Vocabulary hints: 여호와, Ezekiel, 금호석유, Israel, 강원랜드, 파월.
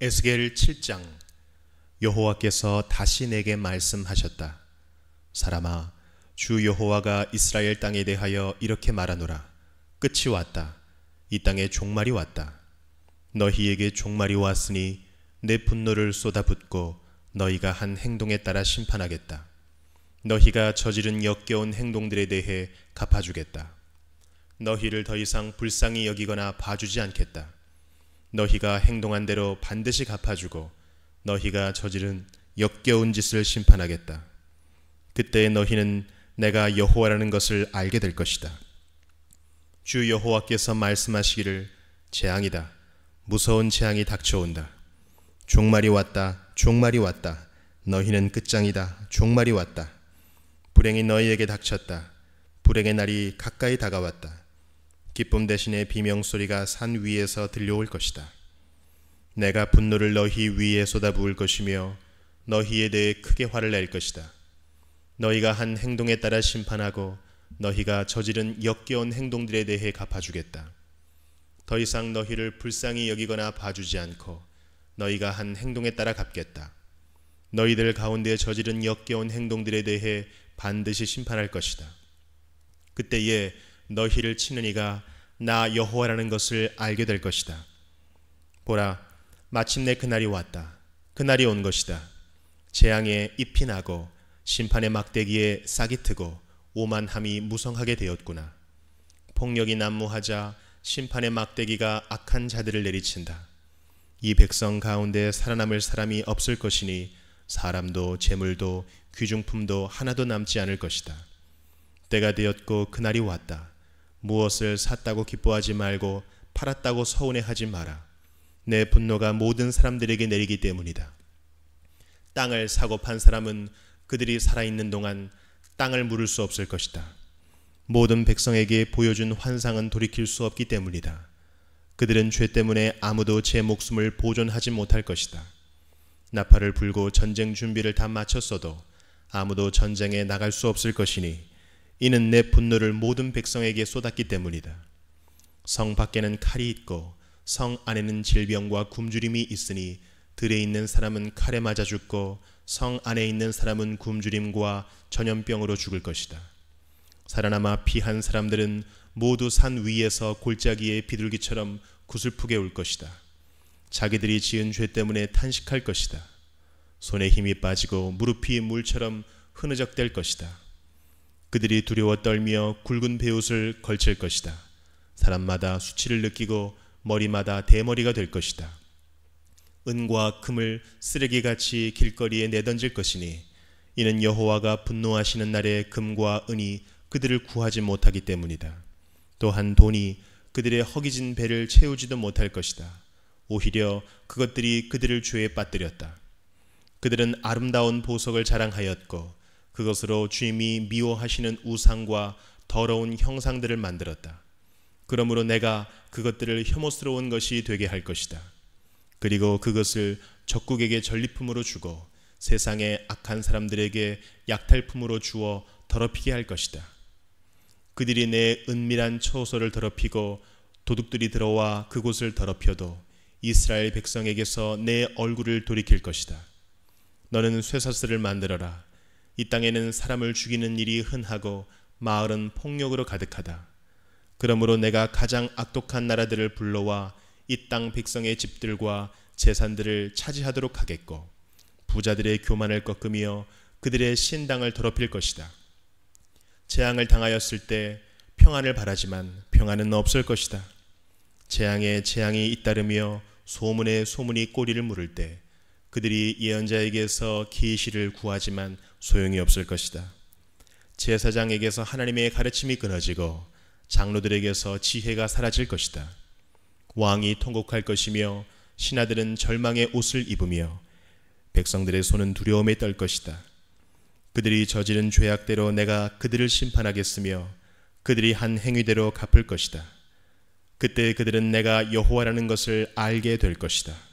에스겔 7장. 여호와께서 다시 내게 말씀하셨다. 사람아, 주 여호와가 이스라엘 땅에 대하여 이렇게 말하노라. 끝이 왔다. 이 땅에 종말이 왔다. 너희에게 종말이 왔으니 내 분노를 쏟아붓고 너희가 한 행동에 따라 심판하겠다. 너희가 저지른 역겨운 행동들에 대해 갚아주겠다. 너희를 더 이상 불쌍히 여기거나 봐주지 않겠다. 너희가 행동한 대로 반드시 갚아주고 너희가 저지른 역겨운 짓을 심판하겠다. 그때 너희는 내가 여호와라는 것을 알게 될 것이다. 주 여호와께서 말씀하시기를 재앙이다. 무서운 재앙이 닥쳐온다. 종말이 왔다. 종말이 왔다. 너희는 끝장이다. 종말이 왔다. 불행이 너희에게 닥쳤다. 불행의 날이 가까이 다가왔다. 기쁨 대신에 비명소리가 산 위에서 들려올 것이다. 내가 분노를 너희 위에 쏟아부을 것이며 너희에 대해 크게 화를 낼 것이다. 너희가 한 행동에 따라 심판하고 너희가 저지른 역겨운 행동들에 대해 갚아주겠다. 더 이상 너희를 불쌍히 여기거나 봐주지 않고 너희가 한 행동에 따라 갚겠다. 너희들 가운데 저지른 역겨운 행동들에 대해 반드시 심판할 것이다. 그때에 너희를 치는 이가 나 여호와라는 것을 알게 될 것이다. 보라, 마침내 그날이 왔다. 그날이 온 것이다. 재앙에 잎이 나고 심판의 막대기에 싹이 트고 오만함이 무성하게 되었구나. 폭력이 난무하자 심판의 막대기가 악한 자들을 내리친다. 이 백성 가운데 살아남을 사람이 없을 것이니 사람도 재물도 귀중품도 하나도 남지 않을 것이다. 때가 되었고 그날이 왔다. 무엇을 샀다고 기뻐하지 말고 팔았다고 서운해하지 마라. 내 분노가 모든 사람들에게 내리기 때문이다. 땅을 사고 판 사람은 그들이 살아있는 동안 땅을 물을 수 없을 것이다. 모든 백성에게 보여준 환상은 돌이킬 수 없기 때문이다. 그들은 죄 때문에 아무도 제 목숨을 보존하지 못할 것이다. 나팔을 불고 전쟁 준비를 다 마쳤어도 아무도 전쟁에 나갈 수 없을 것이니 이는 내 분노를 모든 백성에게 쏟았기 때문이다. 성 밖에는 칼이 있고 성 안에는 질병과 굶주림이 있으니 들에 있는 사람은 칼에 맞아 죽고 성 안에 있는 사람은 굶주림과 전염병으로 죽을 것이다. 살아남아 피한 사람들은 모두 산 위에서 골짜기의 비둘기처럼 구슬프게 울 것이다. 자기들이 지은 죄 때문에 탄식할 것이다. 손에 힘이 빠지고 무릎이 물처럼 흐느적될 것이다. 그들이 두려워 떨며 굵은 베옷을 걸칠 것이다. 사람마다 수치를 느끼고 머리마다 대머리가 될 것이다. 은과 금을 쓰레기같이 길거리에 내던질 것이니 이는 여호와가 분노하시는 날에 금과 은이 그들을 구하지 못하기 때문이다. 또한 돈이 그들의 허기진 배를 채우지도 못할 것이다. 오히려 그것들이 그들을 죄에 빠뜨렸다. 그들은 아름다운 보석을 자랑하였고 그것으로 주님이 미워하시는 우상과 더러운 형상들을 만들었다. 그러므로 내가 그것들을 혐오스러운 것이 되게 할 것이다. 그리고 그것을 적국에게 전리품으로 주고 세상의 악한 사람들에게 약탈품으로 주어 더럽히게 할 것이다. 그들이 내 은밀한 처소를 더럽히고 도둑들이 들어와 그곳을 더럽혀도 이스라엘 백성에게서 내 얼굴을 돌이킬 것이다. 너는 쇠사슬을 만들어라. 이 땅에는 사람을 죽이는 일이 흔하고 마을은 폭력으로 가득하다. 그러므로 내가 가장 악독한 나라들을 불러와 이 땅 백성의 집들과 재산들을 차지하도록 하겠고 부자들의 교만을 꺾으며 그들의 신당을 더럽힐 것이다. 재앙을 당하였을 때 평안을 바라지만 평안은 없을 것이다. 재앙에 재앙이 잇따르며 소문에 소문이 꼬리를 물을 때 그들이 예언자에게서 계시를 구하지만 소용이 없을 것이다. 제사장에게서 하나님의 가르침이 끊어지고 장로들에게서 지혜가 사라질 것이다. 왕이 통곡할 것이며 신하들은 절망의 옷을 입으며 백성들의 손은 두려움에 떨 것이다. 그들이 저지른 죄악대로 내가 그들을 심판하겠으며 그들이 한 행위대로 갚을 것이다. 그때 그들은 내가 여호와라는 것을 알게 될 것이다.